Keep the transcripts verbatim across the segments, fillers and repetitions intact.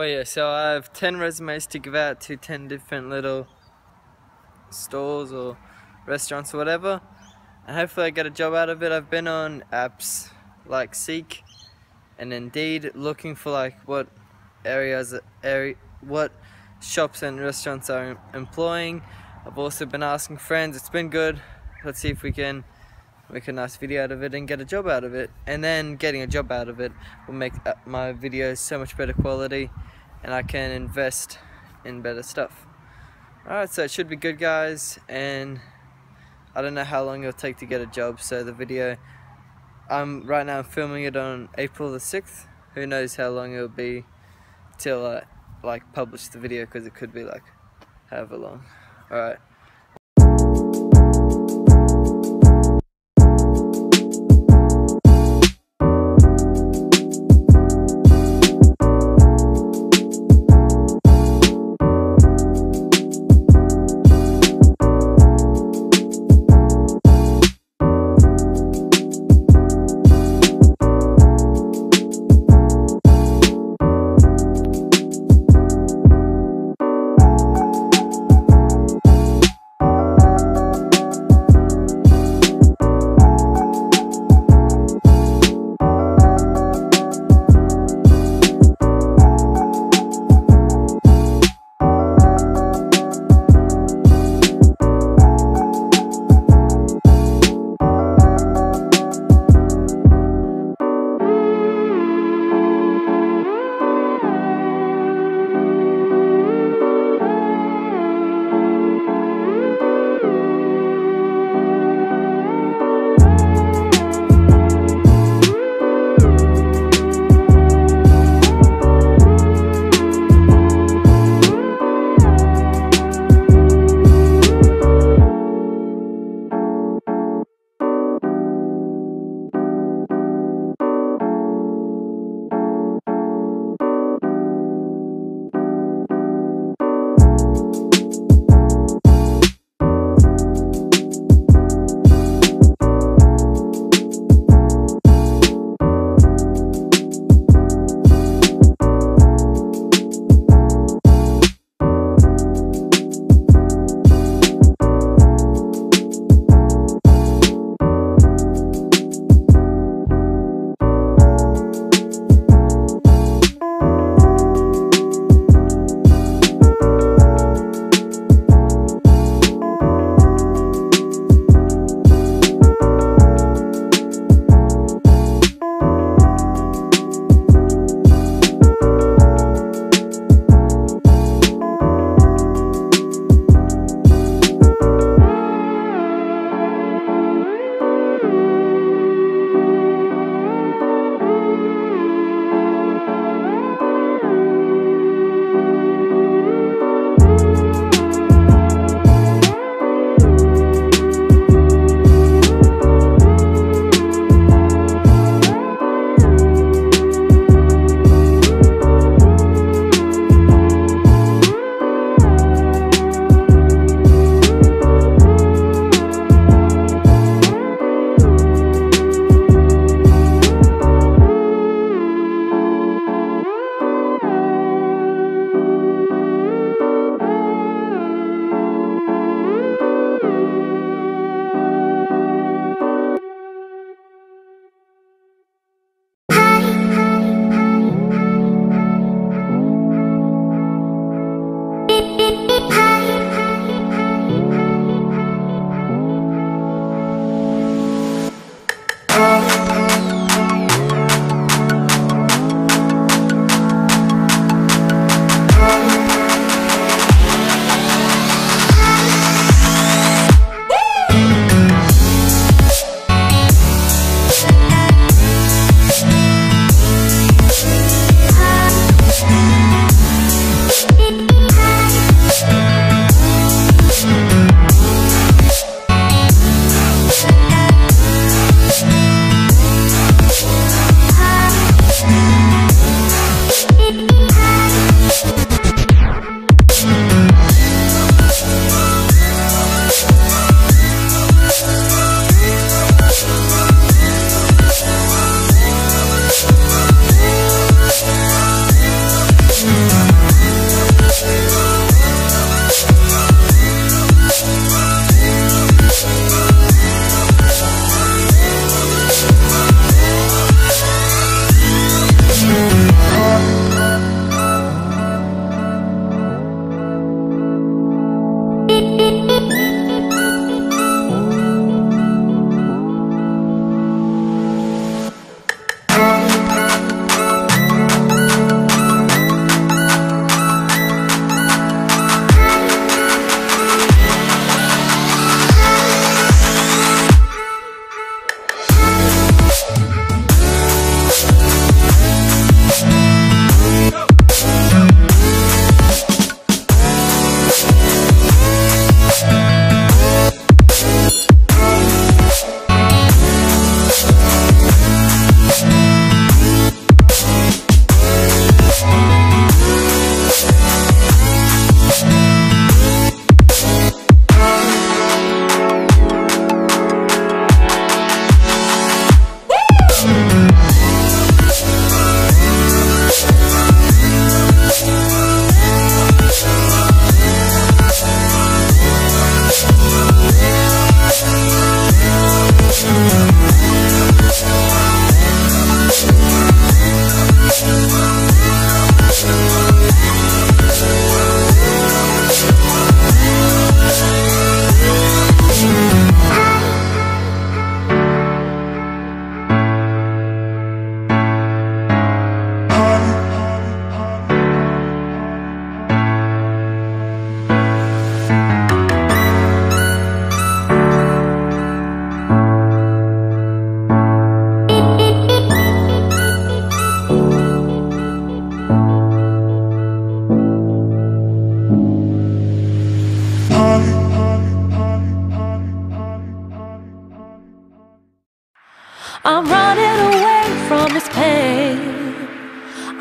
But yeah, so I have ten resumes to give out to ten different little stores or restaurants or whatever, and hopefully I get a job out of it. I've been on apps like Seek and Indeed looking for like what areas, area, what shops and restaurants are employing. I've also been asking friends. It's been good. Let's see if we can make a nice video out of it and get a job out of it, and then getting a job out of it will make my videos so much better quality and I can invest in better stuff. Alright, so it should be good, guys, and I don't know how long it'll take to get a job. So the video, I'm right now filming it on April the sixth. Who knows how long it'll be till I like publish the video, because it could be like however long. Alright.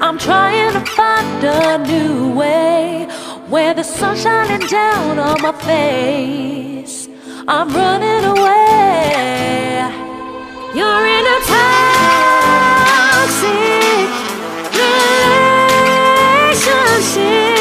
I'm trying to find a new way, where the sun's shining down on my face. I'm running away. You're in a toxic relationship.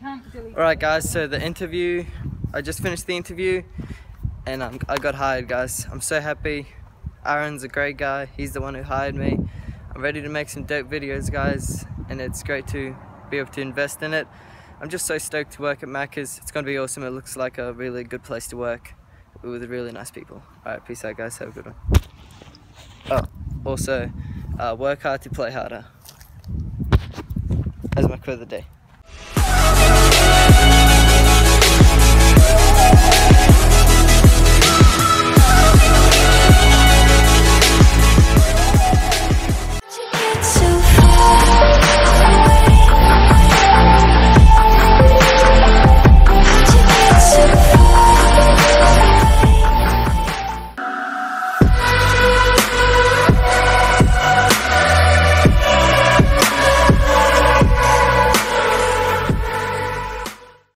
Time to be Alright guys, so the interview, I just finished the interview and I'm, I got hired guys. I'm so happy. Aaron's a great guy, he's the one who hired me. I'm ready to make some dope videos guys, and it's great to be able to invest in it. I'm just so stoked to work at Macca's. It's going to be awesome. It looks like a really good place to work with really nice people. Alright, peace out guys, have a good one. Oh, also, uh, work hard to play harder. That's my quote of the day.